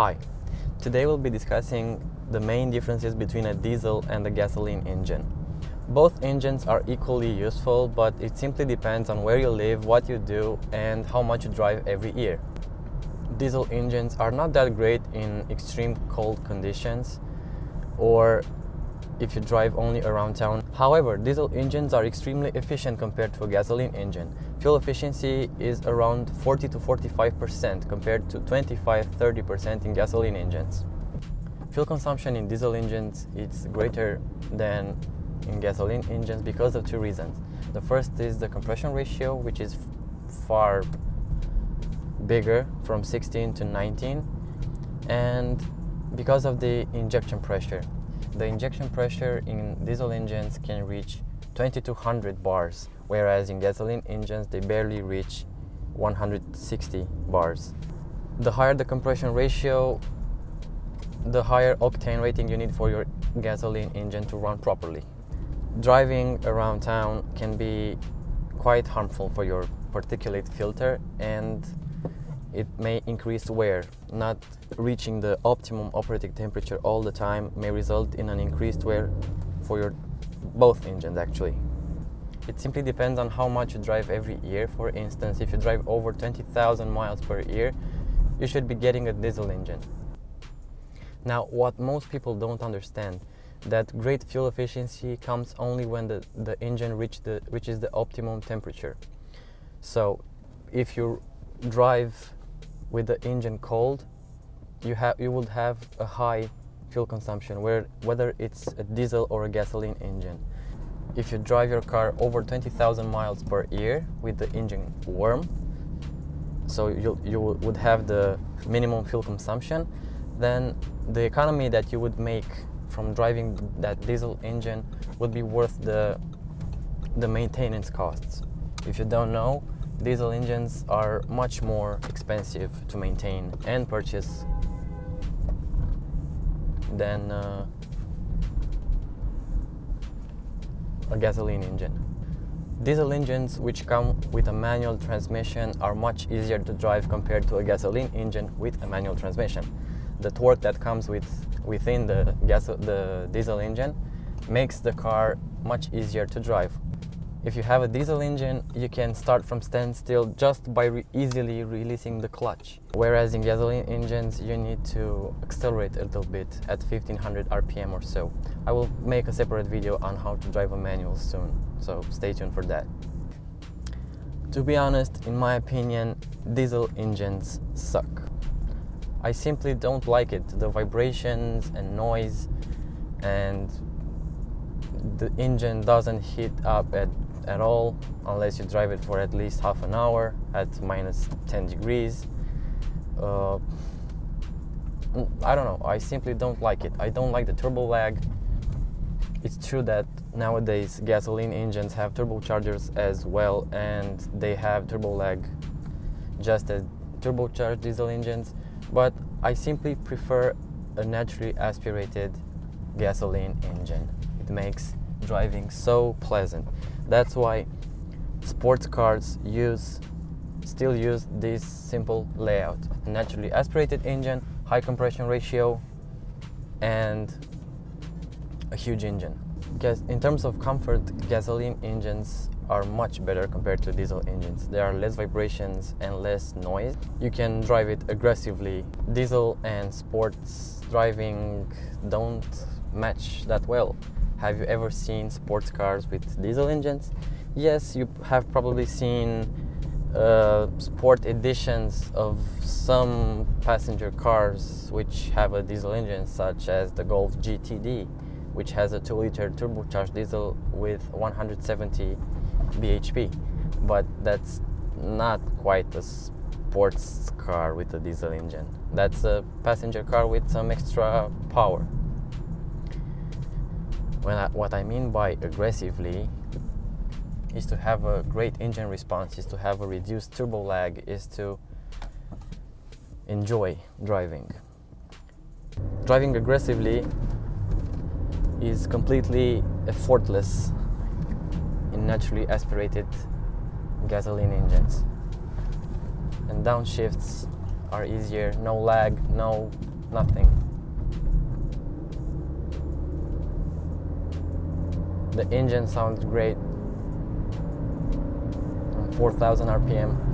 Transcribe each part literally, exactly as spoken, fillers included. Hi, today we'll be discussing the main differences between a diesel and a gasoline engine. Both engines are equally useful, but it simply depends on where you live, what you do, and how much you drive every year. Diesel engines are not that great in extreme cold conditions or if you drive only around town. However, diesel engines are extremely efficient compared to a gasoline engine. Fuel efficiency is around forty to forty-five percent compared to twenty-five to thirty percent in gasoline engines. Fuel consumption in diesel engines is greater than in gasoline engines because of two reasons. The first is the compression ratio, which is far bigger, from sixteen to nineteen, and because of the injection pressure. The injection pressure in diesel engines can reach twenty-two hundred bars, whereas in gasoline engines they barely reach one hundred sixty bars. The higher the compression ratio, the higher octane rating you need for your gasoline engine to run properly. Driving around town can be quite harmful for your particulate filter, and it may increase wear. Not reaching the optimum operating temperature all the time may result in an increased wear for your both engines actually. It simply depends on how much you drive every year. For instance, if you drive over twenty thousand miles per year, you should be getting a diesel engine. Now, what most people don't understand, that great fuel efficiency comes only when the, the engine reach the, reaches the optimum temperature. So if you drive with the engine cold, you have you would have a high fuel consumption, where whether it's a diesel or a gasoline engine. If you drive your car over twenty thousand miles per year with the engine warm, so you you would have the minimum fuel consumption, then the economy that you would make from driving that diesel engine would be worth the the maintenance costs. If you don't know, diesel engines are much more expensive to maintain and purchase than uh, a gasoline engine. Diesel engines, which come with a manual transmission, are much easier to drive compared to a gasoline engine with a manual transmission. The torque that comes with within the gas the diesel engine makes the car much easier to drive. If you have a diesel engine, you can start from standstill just by re easily releasing the clutch. Whereas in gasoline engines, you need to accelerate a little bit at fifteen hundred R P M or so. I will make a separate video on how to drive a manual soon, so stay tuned for that. To be honest, in my opinion, diesel engines suck. I simply don't like it. The vibrations and noise, and the engine doesn't heat up at at all unless you drive it for at least half an hour at minus ten degrees. uh, I don't know, I simply don't like it. I don't like the turbo lag. It's true that nowadays gasoline engines have turbochargers as well, and they have turbo lag just as turbocharged diesel engines, but I simply prefer a naturally aspirated gasoline engine. It makes driving so pleasant. That's why sports cars use still use this simple layout: naturally aspirated engine, high compression ratio, and a huge engine. Because in terms of comfort, gasoline engines are much better compared to diesel engines. There are less vibrations and less noise. You can drive it aggressively. Diesel and sports driving don't match that well. Have you ever seen sports cars with diesel engines? Yes, you have probably seen uh, sport editions of some passenger cars which have a diesel engine, such as the Golf G T D, which has a two liter turbocharged diesel with one hundred seventy B H P. But that's not quite a sports car with a diesel engine. That's a passenger car with some extra power. When I, what I mean by aggressively is to have a great engine response, is to have a reduced turbo lag, is to enjoy driving. Driving aggressively is completely effortless in naturally aspirated gasoline engines, and downshifts are easier, no lag, no nothing. The engine sounds great, four thousand R P M.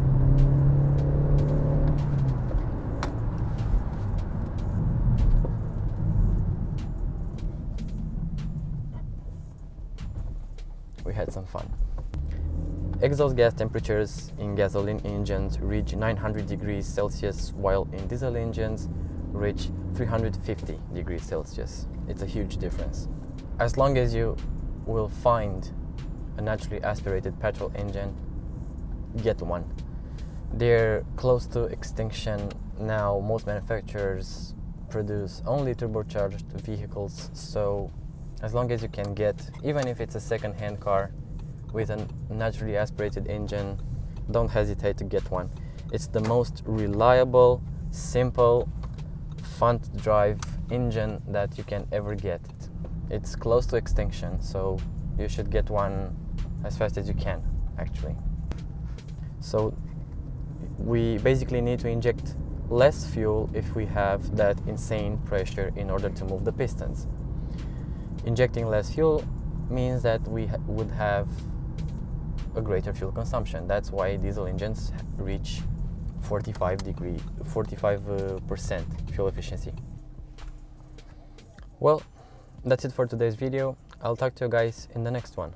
We had some fun. Exhaust gas temperatures in gasoline engines reach nine hundred degrees Celsius, while in diesel engines reach three hundred fifty degrees Celsius. It's a huge difference. As long as you will find a naturally aspirated petrol engine, get one. They're close to extinction now. Most manufacturers produce only turbocharged vehicles, so as long as you can get, even if it's a second-hand car with a naturally aspirated engine, don't hesitate to get one. It's the most reliable, simple, fun to drive engine that you can ever get. It's close to extinction, so you should get one as fast as you can, actually. So we basically need to inject less fuel if we have that insane pressure in order to move the pistons. Injecting less fuel means that we ha would have a greater fuel consumption. That's why diesel engines reach forty-five percent uh, fuel efficiency. Well, that's it for today's video. I'll talk to you guys in the next one.